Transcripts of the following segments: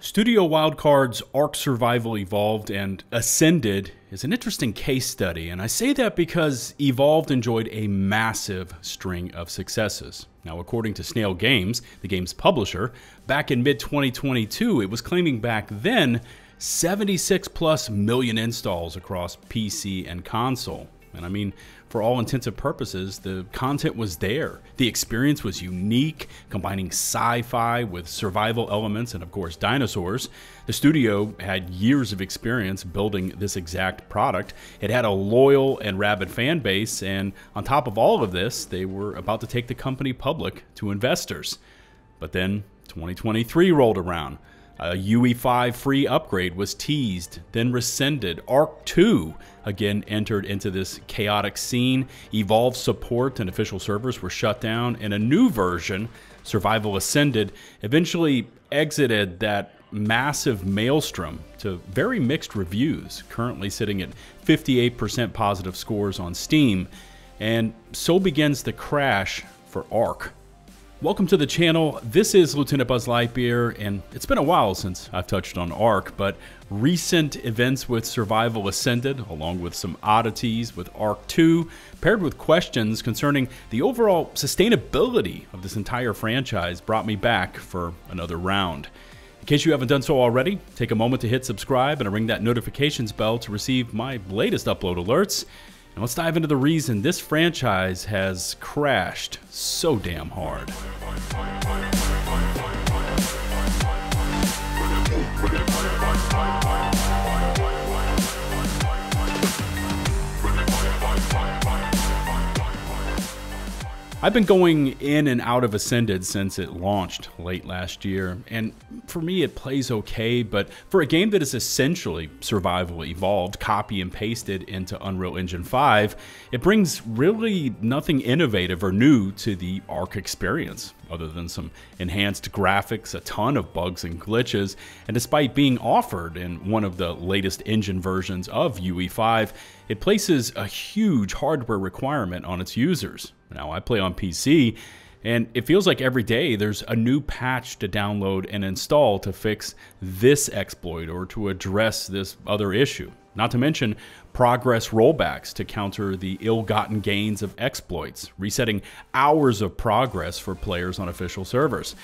Studio Wildcard's ARK Survival Evolved and Ascended is an interesting case study, and I say that because Evolved enjoyed a massive string of successes. Now, according to Snail Games, the game's publisher, back in mid-2022, it was claiming back then 76+ million installs across PC and console. And I mean, for all intents and purposes, the content was there. The experience was unique, combining sci-fi with survival elements and, of course, dinosaurs. The studio had years of experience building this exact product. It had a loyal and rabid fan base, and on top of all of this, they were about to take the company public to investors. But then 2023 rolled around. A UE5 free upgrade was teased, then rescinded. ARK 2 again entered into this chaotic scene. Evolved support and official servers were shut down, and a new version, Survival Ascended, eventually exited that massive maelstrom to very mixed reviews, currently sitting at 58% positive scores on Steam. And so begins the crash for ARK. Welcome to the channel. This is Lieutenant Buzz Lightbeer, and it's been a while since I've touched on ARK, but recent events with Survival Ascended, along with some oddities with ARK 2, paired with questions concerning the overall sustainability of this entire franchise, brought me back for another round. In case you haven't done so already, take a moment to hit subscribe and ring that notifications bell to receive my latest upload alerts. And let's dive into the reason this franchise has crashed so damn hard. I've been going in and out of Ascended since it launched late last year, and for me it plays okay, but for a game that is essentially Survival Evolved, copy and pasted into Unreal Engine 5, it brings really nothing innovative or new to the ARK experience, other than some enhanced graphics, a ton of bugs and glitches, and despite being offered in one of the latest engine versions of UE5, it places a huge hardware requirement on its users. Now, I play on PC, and it feels like every day there's a new patch to download and install to fix this exploit or to address this other issue. Not to mention progress rollbacks to counter the ill-gotten gains of exploits, resetting hours of progress for players on official servers.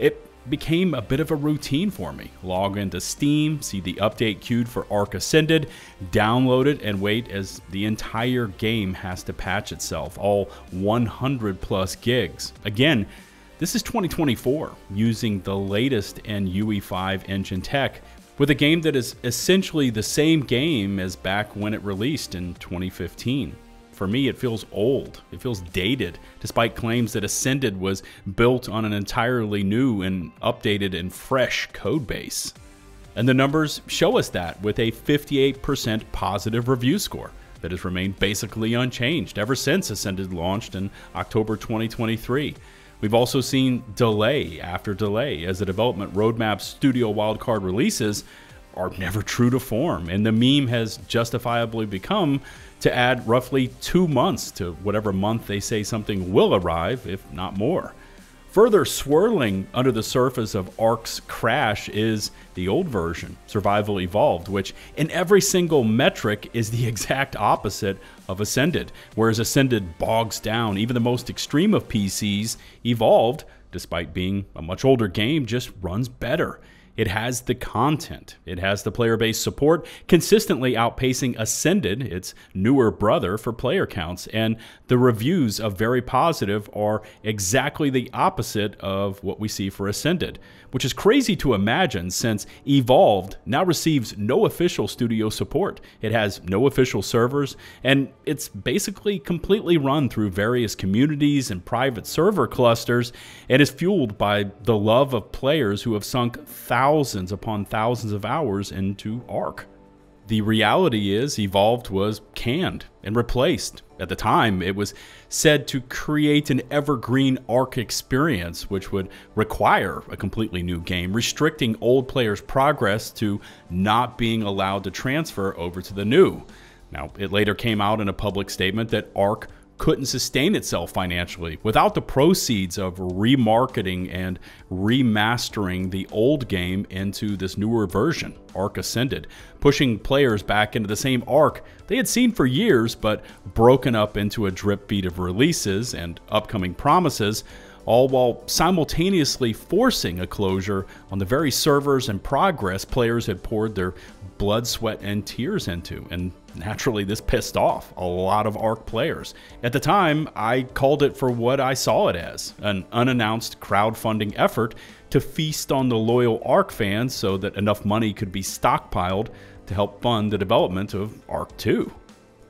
It became a bit of a routine for me. Log into Steam, see the update queued for ARK Ascended, download it, and wait as the entire game has to patch itself, all 100+ gigs. Again, this is 2024, using the latest in UE5 engine tech, with a game that is essentially the same game as back when it released in 2015. For me, it feels old, it feels dated, despite claims that Ascended was built on an entirely new and updated and fresh codebase. And the numbers show us that, with a 58% positive review score that has remained basically unchanged ever since Ascended launched in October 2023. We've also seen delay after delay as the development roadmap Studio Wildcard releases are never true to form, and the meme has justifiably become to add roughly 2 months to whatever month they say something will arrive, if not more. Further swirling under the surface of ARK's crash is the old version, Survival Evolved, which in every single metric is the exact opposite of Ascended. Whereas Ascended bogs down even the most extreme of PCs, Evolved, despite being a much older game, just runs better. It has the content, it has the player base support, consistently outpacing Ascended, its newer brother, for player counts, and the reviews of very positive are exactly the opposite of what we see for Ascended, which is crazy to imagine since Evolved now receives no official studio support. It has no official servers, and it's basically completely run through various communities and private server clusters, and is fueled by the love of players who have sunk thousands upon thousands of hours into ARK. The reality is Evolved was canned and replaced. At the time, it was said to create an evergreen ARK experience, which would require a completely new game, restricting old players' progress to not being allowed to transfer over to the new. Now, it later came out in a public statement that ARK couldn't sustain itself financially without the proceeds of remarketing and remastering the old game into this newer version, ARK Ascended, pushing players back into the same ARK they had seen for years, but broken up into a drip feed of releases and upcoming promises, all while simultaneously forcing a closure on the very servers and progress players had poured their blood, sweat, and tears into. And naturally, this pissed off a lot of ARK players. At the time, I called it for what I saw it as, an unannounced crowdfunding effort to feast on the loyal ARK fans so that enough money could be stockpiled to help fund the development of ARK 2.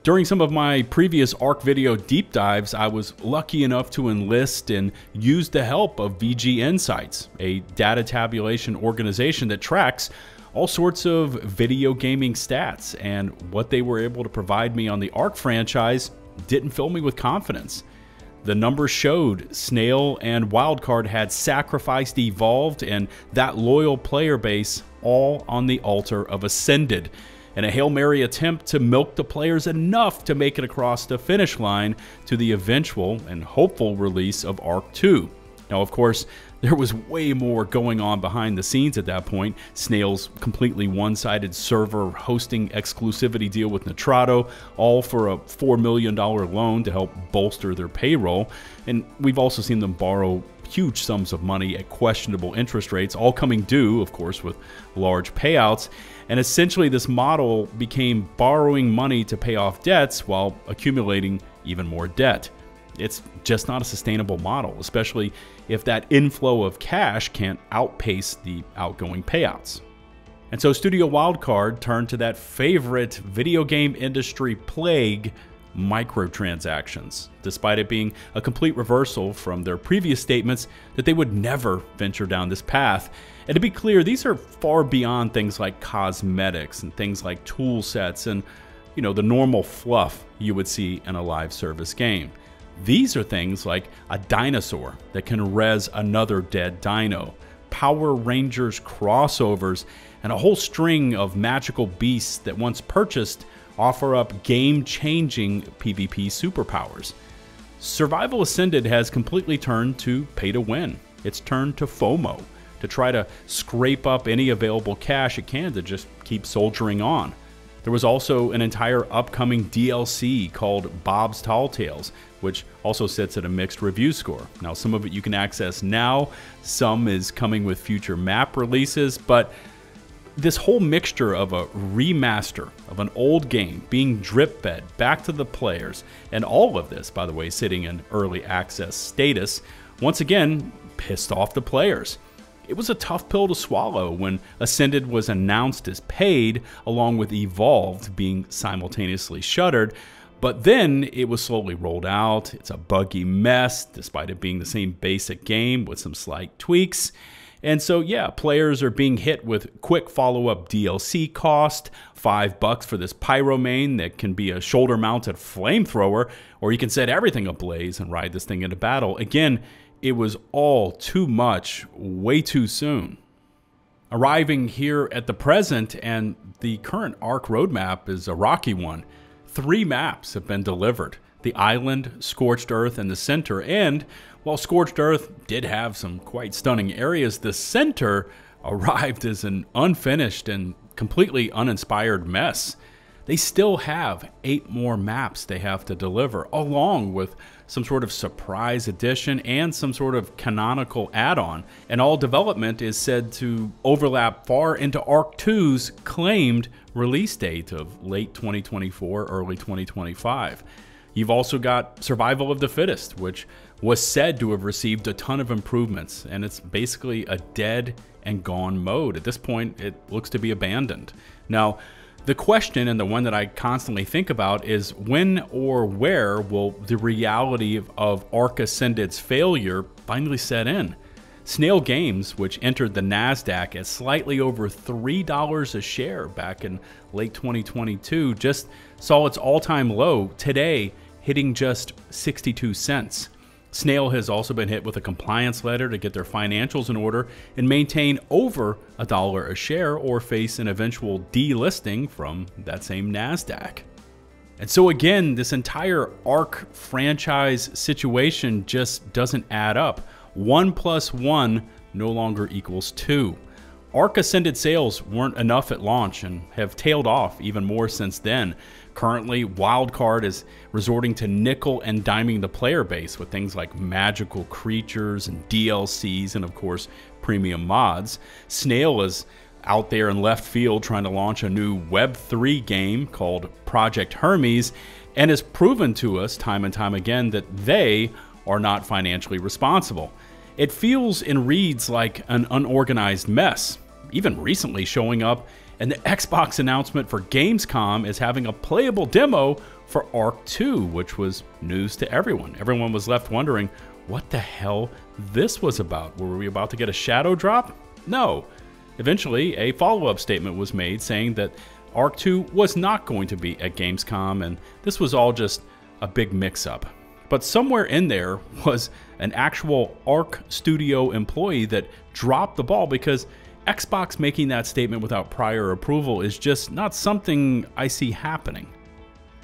During some of my previous ARK video deep dives, I was lucky enough to enlist and use the help of VG Insights, a data tabulation organization that tracks all sorts of video gaming stats, and what they were able to provide me on the ARK franchise didn't fill me with confidence. The numbers showed Snail and Wildcard had sacrificed Evolved and that loyal player base all on the altar of Ascended, in a Hail Mary attempt to milk the players enough to make it across the finish line to the eventual and hopeful release of ARK 2. Now, of course, there was way more going on behind the scenes at that point. Snail's completely one-sided server hosting exclusivity deal with Nitrado, all for a $4 million loan to help bolster their payroll. And we've also seen them borrow huge sums of money at questionable interest rates, all coming due, of course, with large payouts. And essentially, this model became borrowing money to pay off debts while accumulating even more debt. It's just not a sustainable model, especially if that inflow of cash can't outpace the outgoing payouts. And so Studio Wildcard turned to that favorite video game industry plague, microtransactions, despite it being a complete reversal from their previous statements that they would never venture down this path. And to be clear, these are far beyond things like cosmetics and things like tool sets and, you know, the normal fluff you would see in a live service game. These are things like a dinosaur that can res another dead dino, Power Rangers crossovers, and a whole string of magical beasts that once purchased offer up game-changing PvP superpowers. Survival Ascended has completely turned to pay to win. It's turned to FOMO, to try to scrape up any available cash it can to just keep soldiering on. There was also an entire upcoming DLC called Bob's Tall Tales, which also sits at a mixed review score. Now, some of it you can access now, some is coming with future map releases, but this whole mixture of a remaster of an old game being drip-fed back to the players, and all of this, by the way, sitting in early access status, once again pissed off the players. It was a tough pill to swallow when Ascended was announced as paid, along with Evolved being simultaneously shuttered, but then it was slowly rolled out. It's a buggy mess, despite it being the same basic game with some slight tweaks. And so, yeah, players are being hit with quick follow-up DLC cost, $5 for this pyromane that can be a shoulder-mounted flamethrower, or you can set everything ablaze and ride this thing into battle. Again, it was all too much, way too soon. Arriving here at the present, and the current ARK roadmap is a rocky one. 3 maps have been delivered: the Island, Scorched Earth, and the Center. And while Scorched Earth did have some quite stunning areas, the Center arrived as an unfinished and completely uninspired mess. They still have 8 more maps they have to deliver, along with some sort of surprise edition and some sort of canonical add-on. And all development is said to overlap far into ARK 2's claimed release date of late 2024, early 2025. You've also got Survival of the Fittest, which was said to have received a ton of improvements, and it's basically a dead and gone mode. At this point, it looks to be abandoned. Now, the question, and the one that I constantly think about, is when or where will the reality of ARK Ascended's failure finally set in? Snail Games, which entered the NASDAQ at slightly over $3 a share back in late 2022, just saw its all-time low today, hitting just 62 cents. Snail has also been hit with a compliance letter to get their financials in order and maintain over $1 a share, or face an eventual delisting from that same NASDAQ. And so again, this entire ARK franchise situation just doesn't add up. 1 plus 1 no longer equals 2. ARK Ascended sales weren't enough at launch and have tailed off even more since then. Currently, Wildcard is resorting to nickel and diming the player base with things like magical creatures and DLCs and, of course, premium mods. Snail is out there in left field trying to launch a new Web3 game called Project Hermes and has proven to us time and time again that they are not financially responsible. It feels and reads like an unorganized mess, even recently showing up in the Xbox announcement for Gamescom as having a playable demo for ARK 2, which was news to everyone. Everyone was left wondering what the hell this was about. Were we about to get a shadow drop? No. Eventually, a follow-up statement was made saying that ARK 2 was not going to be at Gamescom, and this was all just a big mix-up. But somewhere in there was an actual ARK Studio employee that dropped the ball, because Xbox making that statement without prior approval is just not something I see happening.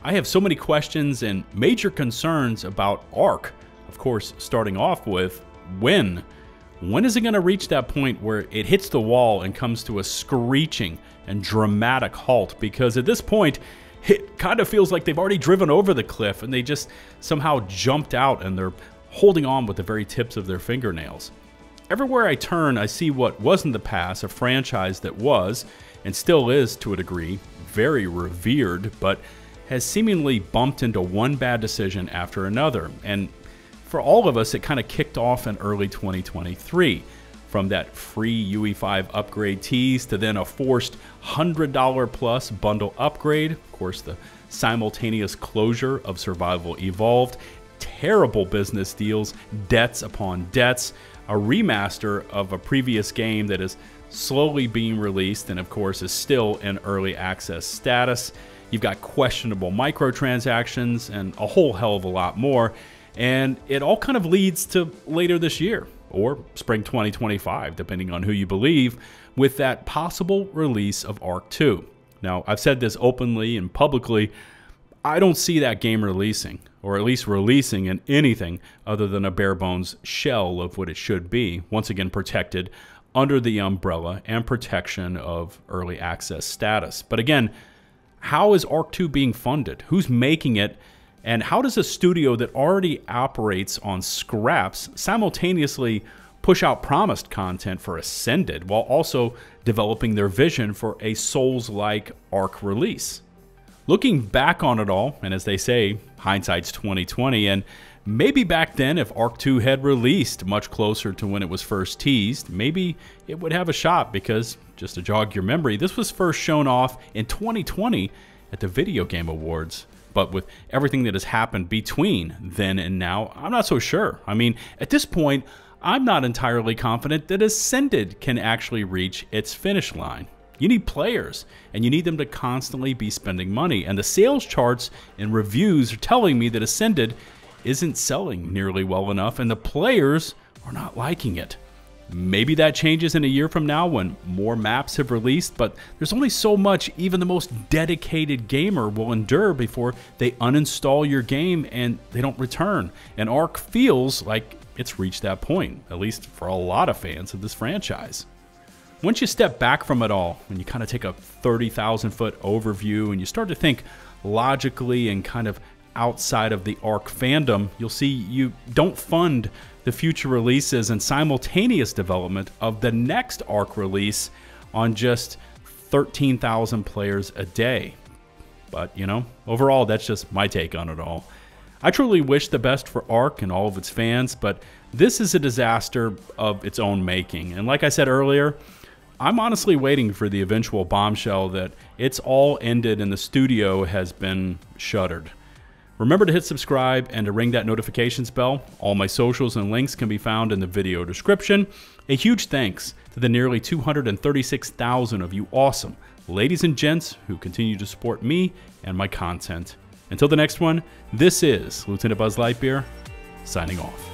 I have so many questions and major concerns about ARK, of course, starting off with when. When is it going to reach that point where it hits the wall and comes to a screeching and dramatic halt? Because at this point, it kind of feels like they've already driven over the cliff and they just somehow jumped out and they're holding on with the very tips of their fingernails. Everywhere I turn, I see what was in the past a franchise that was, and still is to a degree, very revered, but has seemingly bumped into one bad decision after another. And for all of us, it kind of kicked off in early 2023, from that free UE5 upgrade tease to then a forced $100 plus bundle upgrade, of course the simultaneous closure of Survival Evolved, terrible business deals, debts upon debts, a remaster of a previous game that is slowly being released and of course is still in early access status. You've got questionable microtransactions and a whole hell of a lot more. And it all kind of leads to later this year, or spring 2025, depending on who you believe, with that possible release of ARK 2. Now, I've said this openly and publicly, I don't see that game releasing, or at least releasing in anything other than a bare bones shell of what it should be, once again protected under the umbrella and protection of early access status. But again, how is ARK 2 being funded? Who's making it? And how does a studio that already operates on scraps simultaneously push out promised content for Ascended while also developing their vision for a Souls-like ARK release? Looking back on it all, and as they say, hindsight's 2020, and maybe back then if ARK 2 had released much closer to when it was first teased, maybe it would have a shot, because, just to jog your memory, this was first shown off in 2020 at the Video Game Awards. But with everything that has happened between then and now, I'm not so sure. I mean, at this point, I'm not entirely confident that Ascended can actually reach its finish line. You need players, and you need them to constantly be spending money. And the sales charts and reviews are telling me that Ascended isn't selling nearly well enough, and the players are not liking it. Maybe that changes in a year from now when more maps have released, but there's only so much even the most dedicated gamer will endure before they uninstall your game and they don't return. And ARK feels like it's reached that point, at least for a lot of fans of this franchise. Once you step back from it all, when you kind of take a 30,000 foot overview and you start to think logically and kind of outside of the ARK fandom, you'll see you don't fund the future releases and simultaneous development of the next ARK release on just 13,000 players a day. But, you know, overall, that's just my take on it all. I truly wish the best for ARK and all of its fans, but this is a disaster of its own making. And like I said earlier, I'm honestly waiting for the eventual bombshell that it's all ended and the studio has been shuttered. Remember to hit subscribe and to ring that notifications bell. All my socials and links can be found in the video description. A huge thanks to the nearly 236,000 of you awesome ladies and gents who continue to support me and my content. Until the next one, this is Lieutenant Buzz Lightbeer, signing off.